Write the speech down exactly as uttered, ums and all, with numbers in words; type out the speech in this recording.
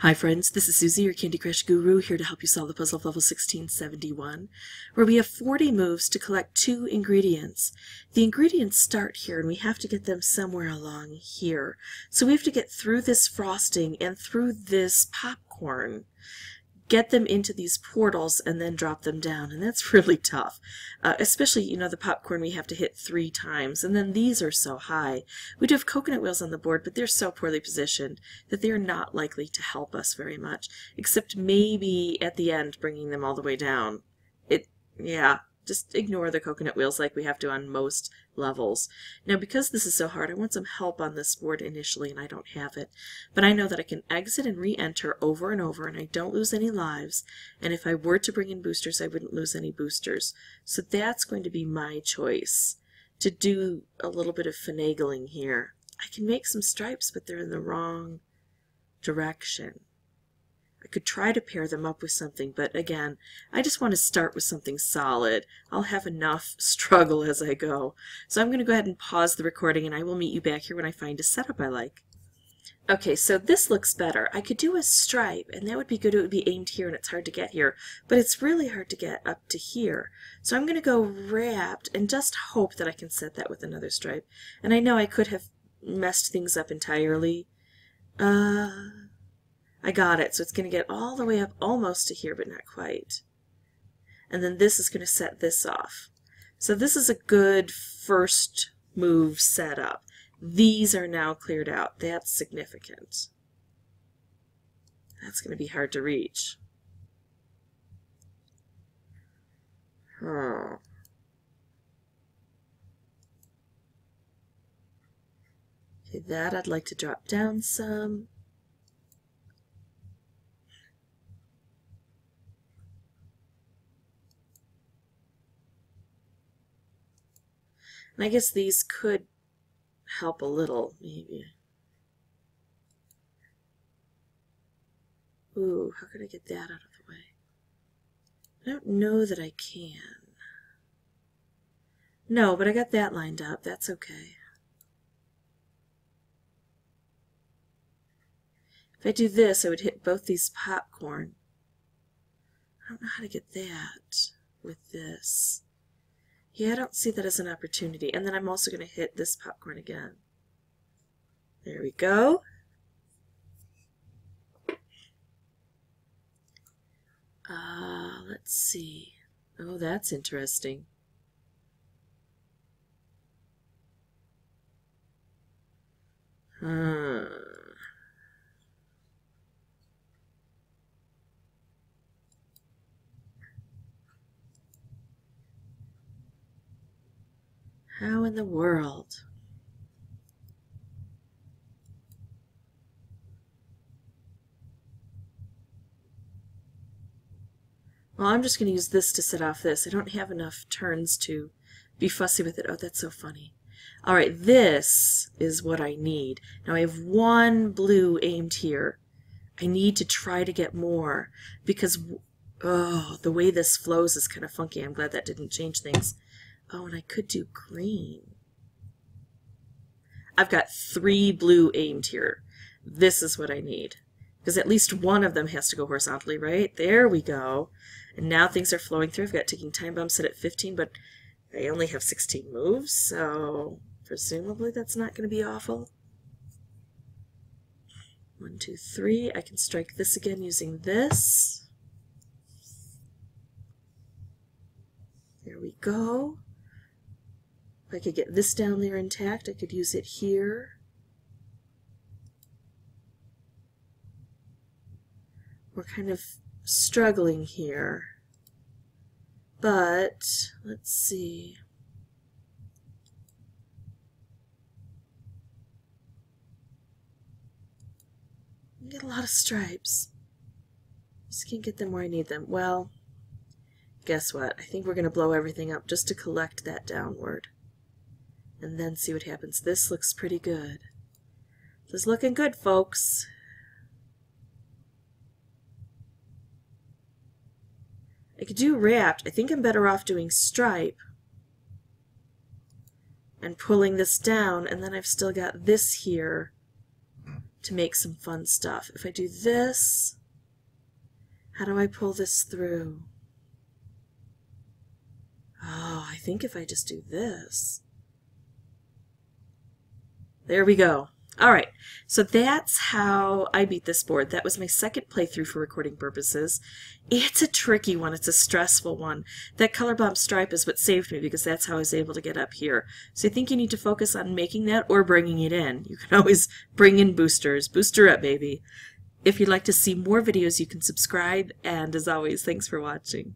Hi friends, this is Susie, your Candy Crush Guru, here to help you solve the puzzle of Level sixteen seventy-one, where we have forty moves to collect two ingredients. The ingredients start here, and we have to get them somewhere along here. So we have to get through this frosting and through this popcorn, get them into these portals, and then drop them down. And that's really tough, uh, especially, you know, the popcorn we have to hit three times, and then these are so high. We do have coconut wheels on the board, but they're so poorly positioned that they're not likely to help us very much, except maybe at the end bringing them all the way down. It, yeah, just ignore the coconut wheels like we have to on most levels. Now, because this is so hard, I want some help on this board initially, and I don't have it. But I know that I can exit and re-enter over and over, and I don't lose any lives. And if I were to bring in boosters, I wouldn't lose any boosters. So that's going to be my choice, to do a little bit of finagling here. I can make some stripes, but they're in the wrong direction. I could try to pair them up with something, but again, I just want to start with something solid. I'll have enough struggle as I go. So I'm going to go ahead and pause the recording, and I will meet you back here when I find a setup I like. Okay, so this looks better. I could do a stripe, and that would be good. It would be aimed here, and it's hard to get here, but it's really hard to get up to here. So I'm going to go wrapped and just hope that I can set that with another stripe. And I know I could have messed things up entirely. Uh... I got it, so it's going to get all the way up almost to here, but not quite. And then this is going to set this off. So this is a good first move setup. These are now cleared out. That's significant. That's going to be hard to reach. Hmm. Okay, that I'd like to drop down some. And I guess these could help a little, maybe. Ooh, how could I get that out of the way? I don't know that I can. No, but I got that lined up. That's okay. If I do this, I would hit both these popcorn. I don't know how to get that with this. Yeah, I don't see that as an opportunity. And then I'm also going to hit this popcorn again. There we go. Uh, let's see. Oh, that's interesting. Hmm. How in the world? Well, I'm just going to use this to set off this. I don't have enough turns to be fussy with it. Oh, that's so funny. All right, this is what I need. Now, I have one blue aimed here. I need to try to get more because, oh, the way this flows is kind of funky. I'm glad that didn't change things. Oh, and I could do green. I've got three blue aimed here. This is what I need, because at least one of them has to go horizontally, right? There we go. And now things are flowing through. I've got ticking time bomb set at fifteen, but I only have sixteen moves, so presumably that's not going to be awful. One, two, three. I can strike this again using this. There we go. If I could get this down there intact, I could use it here. We're kind of struggling here, but let's see. I get a lot of stripes. Just can't get them where I need them. Well, guess what? I think we're going to blow everything up just to collect that downward. And then see what happens. This looks pretty good. This is looking good, folks. I could do wrapped. I think I'm better off doing stripe and pulling this down, and then I've still got this here to make some fun stuff. If I do this, how do I pull this through? Oh, I think if I just do this. There we go. All right, so that's how I beat this board. That was my second playthrough for recording purposes. It's a tricky one. It's a stressful one. That color bomb stripe is what saved me, because that's how I was able to get up here. So I think you need to focus on making that or bringing it in. You can always bring in boosters. Booster up, baby. If you'd like to see more videos, you can subscribe. And as always, thanks for watching.